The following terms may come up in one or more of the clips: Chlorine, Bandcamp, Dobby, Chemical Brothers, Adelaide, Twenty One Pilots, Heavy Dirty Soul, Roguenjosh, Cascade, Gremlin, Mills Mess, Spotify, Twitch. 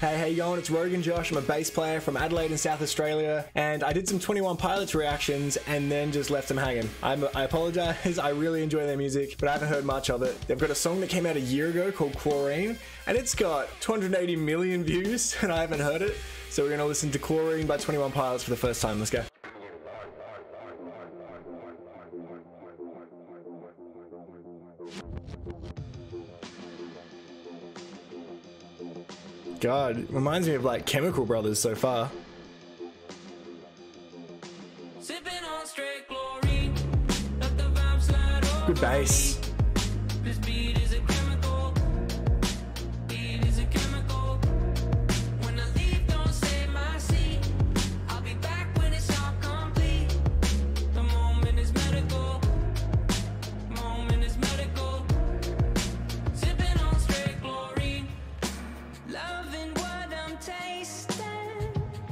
Hey, how you going? It's Roguenjosh. I'm a bass player from Adelaide in South Australia, and I did some 21 Pilots reactions and then just left them hanging. I apologize. I really enjoy their music, but I haven't heard much of it. They've got a song that came out a year ago called Chlorine, and it's got 280 million views, and I haven't heard it. So we're going to listen to Chlorine by 21 Pilots for the first time. Let's go. God, reminds me of like Chemical Brothers so far. Good bass.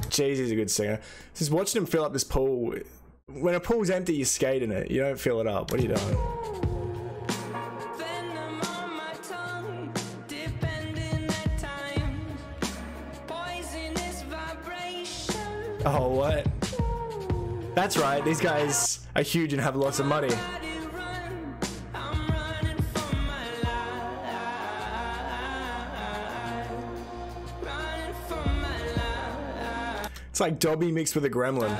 Jeez, he's a good singer. Just watching him fill up this pool. When a pool's empty, you skate in it. You don't fill it up. What are you doing? Oh, what? That's right. These guys are huge and have lots of money. It's like Dobby mixed with a gremlin.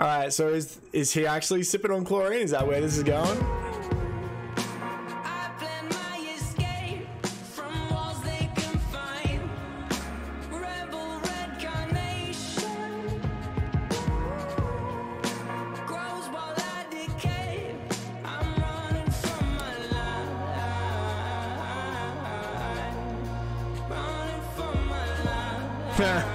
Alright, so is he actually sipping on chlorine? Is that where this is going? I plan my escape from walls they can find. Rebel red carnation grows while I decay. I'm running from my life. Running from my life.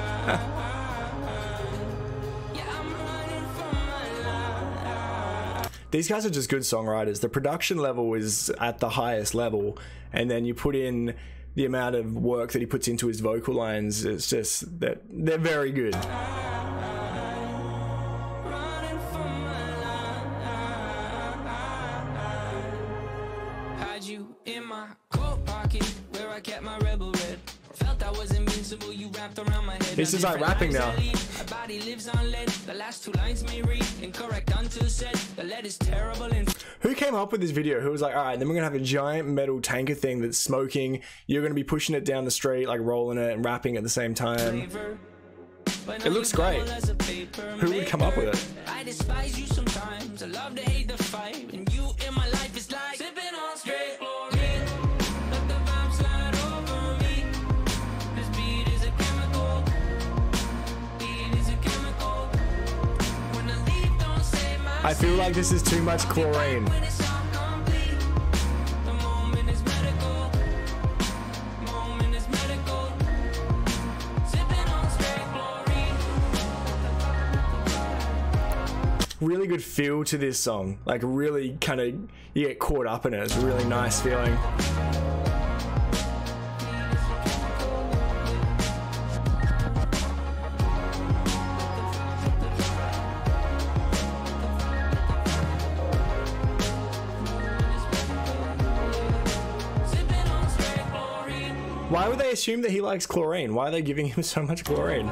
These guys are just good songwriters. The production level is at the highest level, and then you put in the amount of work that he puts into his vocal lines. It's just that they're very good. Had you in my coat pocket where I kept my rebel red. Felt I was invincible, you wrapped around my head. This is like rapping now. Lives on lead. The last two lines may read incorrect until said. The lead is terrible. And who came up with this video? Who was like, all right, then we're gonna have a giant metal tanker thing that's smoking. You're gonna be pushing it down the street, like rolling it and rapping at the same time. It looks great. Who would come up with it? I despise you sometimes. I love to hate the fight, and you in my life is like sipping on straight. I feel like this is too much chlorine. Really good feel to this song. Like really kind of, you get caught up in it. It's a really nice feeling. Why would they assume that he likes chlorine? Why are they giving him so much chlorine?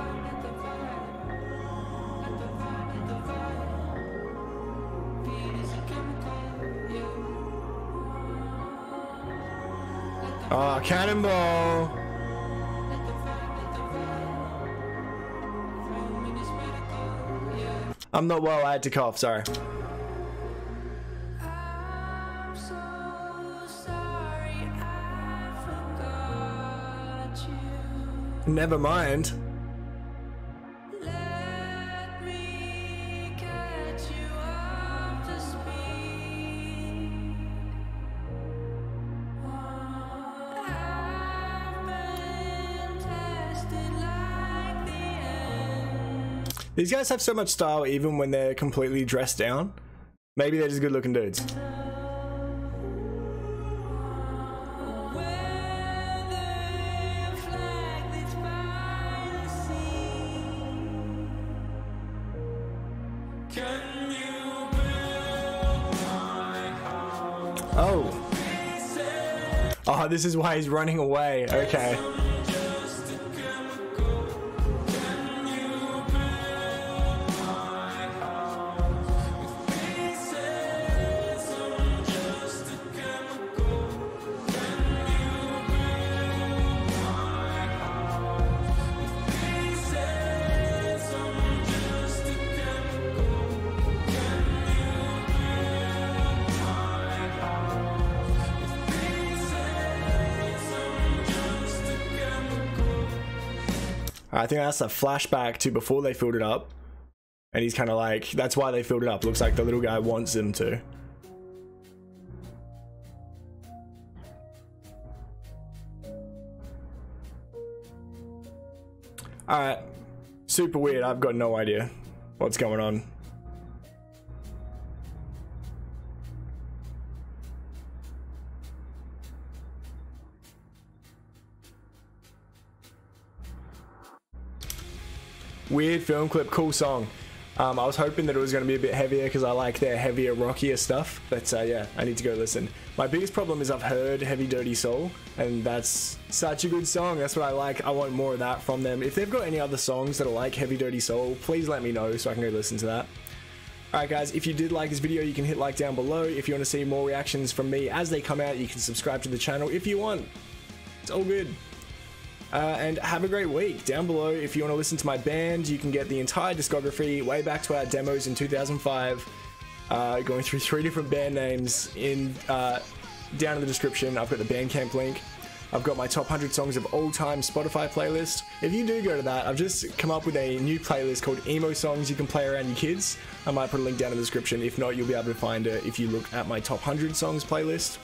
Oh, cannonball! I'm not well, I had to cough, sorry. Never mind. Let me catch you up to speed. I've been tested like These guys have so much style even when they're completely dressed down. Maybe they're just good looking dudes. Oh, this is why he's running away. Okay. I think that's a flashback to before they filled it up, and he's kind of like, that's why they filled it up. Looks like the little guy wants them to. All right, super weird. I've got no idea what's going on. Weird film clip, cool song. I was hoping that it was going to be a bit heavier because I like their heavier, rockier stuff, but yeah, I need to go listen. My biggest problem is I've heard Heavy Dirty Soul, and that's such a good song. That's what I like. I want more of that from them. If they've got any other songs that are like Heavy Dirty Soul, please let me know so I can go listen to that. Alright guys, if you did like this video, you can hit like down below. If you want to see more reactions from me as they come out, you can subscribe to the channel if you want. It's all good. And have a great week. Down below, if you want to listen to my band, you can get the entire discography way back to our demos in 2005, going through 3 different band names in down in the description. I've got the Bandcamp link. I've got my top 100 songs of all time Spotify playlist. If you do go to that, I've just come up with a new playlist called Emo Songs you can play around your kids. I might put a link down in the description. If not, you'll be able to find it if you look at my top 100 songs playlist.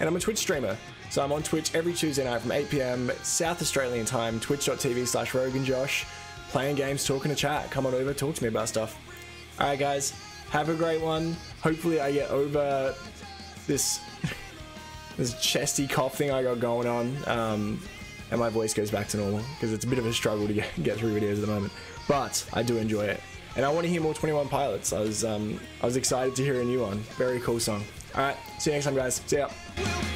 And I'm a Twitch streamer. So I'm on Twitch every Tuesday night from 8 PM South Australian time, twitch.tv/Roguenjosh, playing games, talking to chat. Come on over, talk to me about stuff. Alright guys, have a great one. Hopefully I get over this chesty cough thing I got going on, and my voice goes back to normal, because it's a bit of a struggle to get through videos at the moment. But I do enjoy it. And I want to hear more 21 Pilots. I was excited to hear a new one. Very cool song. Alright, see you next time guys. See ya.